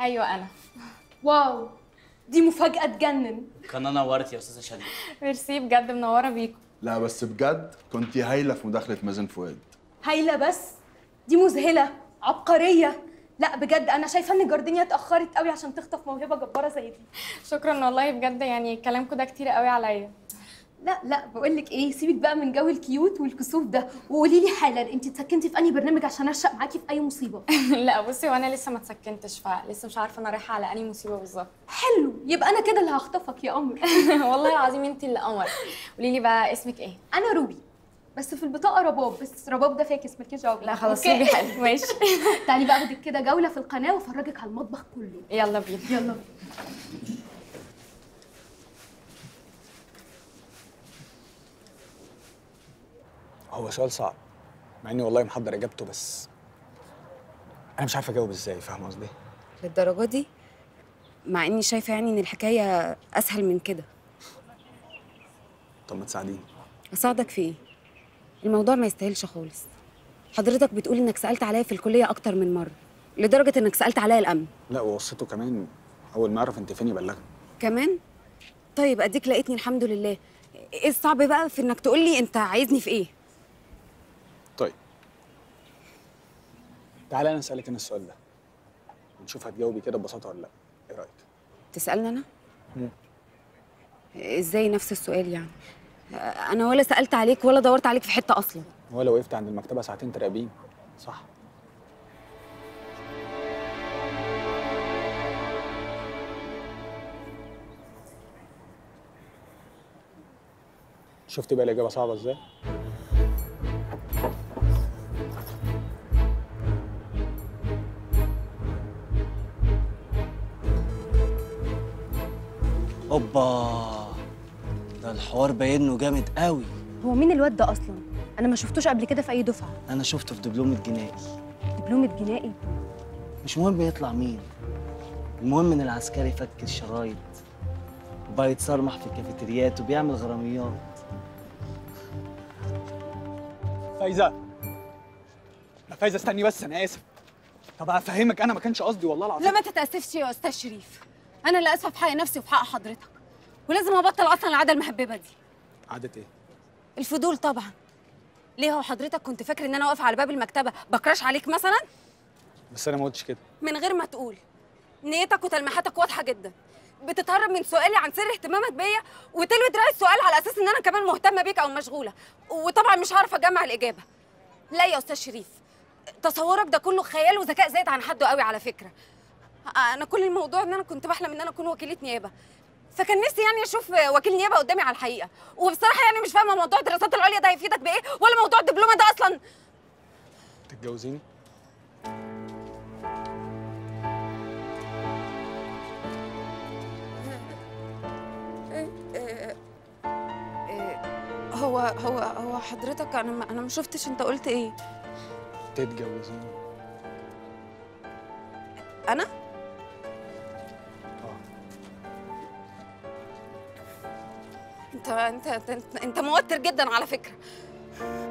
ايوه انا. واو دي مفاجأة تجنن. قناة نورت يا استاذة شادية. ميرسي بجد منورة بيكم. لا بس بجد كنتي هايلة في مداخلة مازن فؤاد. هايلة بس دي مذهلة عبقرية. لا بجد انا شايفه ان الجاردينيا اتاخرت قوي عشان تخطف موهبه جباره زي دي. شكرا والله بجد، يعني كلامكم ده كتير قوي عليا. لا بقول لك ايه، سيبك بقى من جو الكيوت والكسوف ده وقولي لي حالا انت اتسكنتي في انهي برنامج عشان ارشق معاكي في اي مصيبه. لا بصي وانا لسه ما اتسكنتش، فلسه مش عارفه انا رايحه على انهي مصيبه بالظبط. حلو يبقى انا كده اللي هخطفك يا قمر. والله العظيم انت اللي قمر. قولي لي بقى اسمك ايه؟ انا روبي بس في البطاقه رباب، بس رباب ده فاكس مالكيش دعوه. لا خلاص سيبي حالك. ماشي. تعالي بقى اخدك كده جوله في القناه وافرجك على المطبخ كله. يلا بينا يلا بينا. هو سؤال صعب مع اني والله محضر اجابته، بس انا مش عارفه اجاوب ازاي، فاهمه قصدي؟ للدرجه دي؟ مع اني شايفه يعني ان الحكايه اسهل من كده. طب ما تساعديني. اساعدك في ايه؟ الموضوع ما يستاهلش خالص. حضرتك بتقول انك سالت عليا في الكليه اكتر من مره، لدرجه انك سالت عليا الامن. لا ووصيته كمان اول ما اعرف انت فين يبلغني. كمان؟ طيب اديك لقيتني الحمد لله. ايه الصعب بقى في انك تقول لي انت عايزني في ايه؟ طيب تعالى انا اسالك انا السؤال ده ونشوف هتجاوبي كده ببساطه ولا لا، ايه رايك؟ تسالني انا؟ ازاي نفس السؤال يعني؟ أنا ولا سألت عليك ولا دورت عليك في حتة أصلاً، ولا وقفت عند المكتبة ساعتين تراقبين، صح؟ شفتي بقى الإجابة صعبة إزاي؟ أوبا الحوار باينه جامد قوي. هو مين الواد ده اصلا؟ انا ما شفتوش قبل كده في اي دفعه. انا شفته في دبلومه جنائي. دبلومه جنائي؟ مش مهم يطلع مين، المهم ان العسكري فك الشرايط وبقى يتصرمح في الكافيتريات وبيعمل غراميات. فايزه لا فايزه استني بس، انا اسف. طب هفهمك، انا ما كانش قصدي والله العظيم. لا ما تتاسفش يا استاذ شريف، انا اللي اسفه في حق نفسي وفي حق حضرتك، ولازم ابطل اصلا العاده المهببه دي. عاده ايه؟ الفضول طبعا. ليه هو حضرتك كنت فاكر ان انا واقفه على باب المكتبه بكراش عليك مثلا؟ بس انا ما قلتش كده. من غير ما تقول، نيتك وتلميحاتك واضحه جدا، بتتهرب من سؤالي عن سر اهتمامك بيا وتلوي راي السؤال على اساس ان انا كمان مهتمه بيك او مشغوله، وطبعا مش هعرف اجمع الاجابه. لا يا استاذ شريف، تصورك ده كله خيال وذكاء زايد عن حده قوي على فكره. انا كل الموضوع ان انا كنت بحلم ان انا اكون وكيله نيابه، فكان نفسي يعني اشوف وكيل نيابه قدامي على الحقيقه، وبصراحه يعني مش فاهمه موضوع الدراسات العليا ده هيفيدك بايه، ولا موضوع الدبلومه ده اصلا. تتجوزيني؟ هو حضرتك انا ما شفتش انت قلت ايه؟ تتجوزيني؟ انا؟ انت موتر جدا على فكرة.